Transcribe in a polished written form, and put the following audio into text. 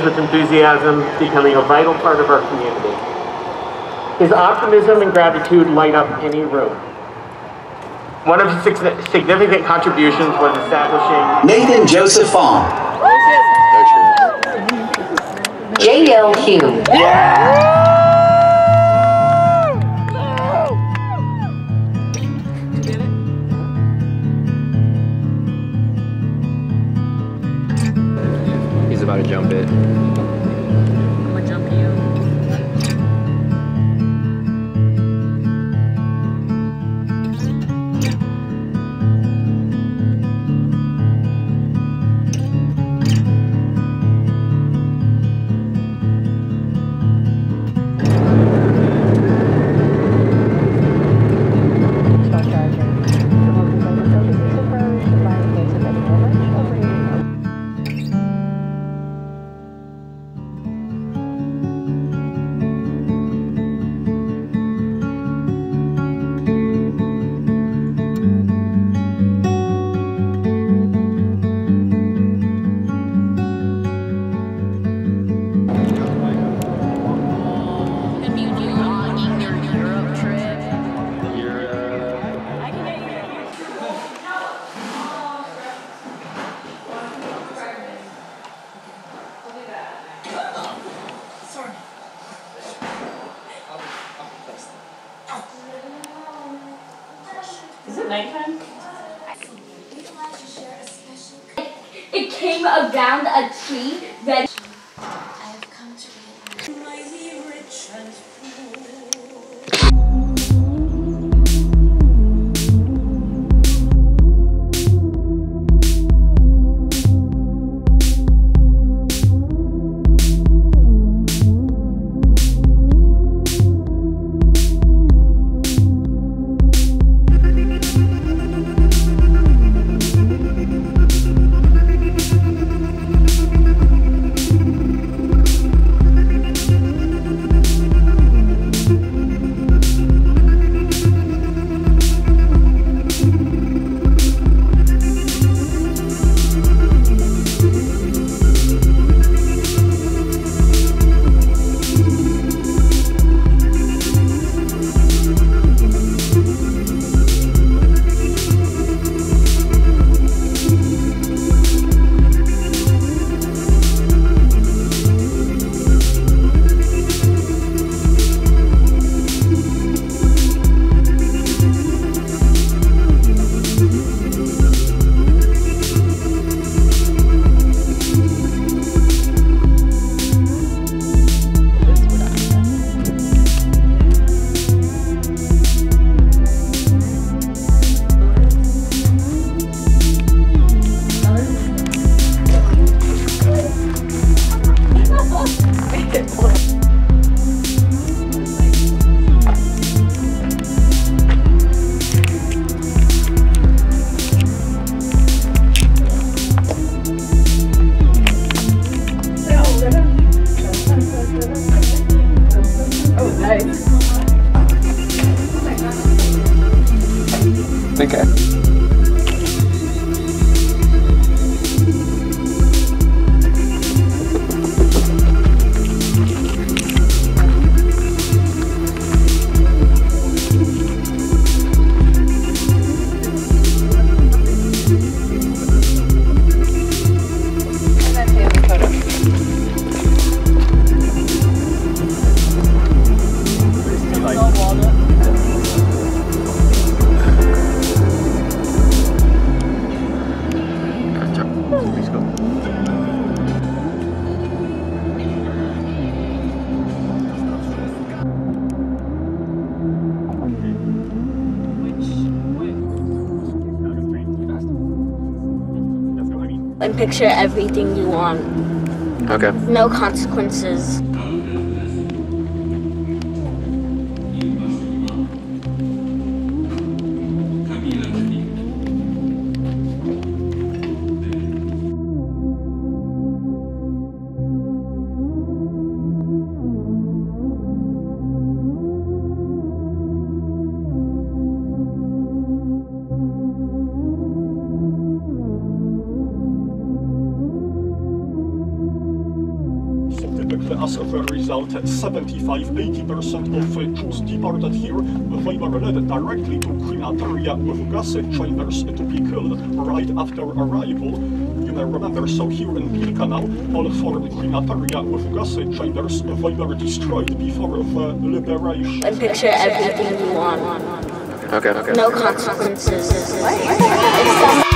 with enthusiasm, becoming a vital part of our community. His optimism and gratitude light up any room. One of his significant contributions was establishing Nathan Joseph Fong, J. L. Hughes, He's about to jump it. I'm gonna jump you. Is it nighttime? It came around a tree that I have come to my rich and okay. And picture everything you want. Okay. No consequences. topic that as a result 75–80% of Jews deported here, they were led directly to crematoria with gas chambers to be killed right after arrival. You may remember, so here in Bilkanau, all four crematoria with gas chambers, they were destroyed before the liberation. I picture everything you want. Okay. No consequences. What?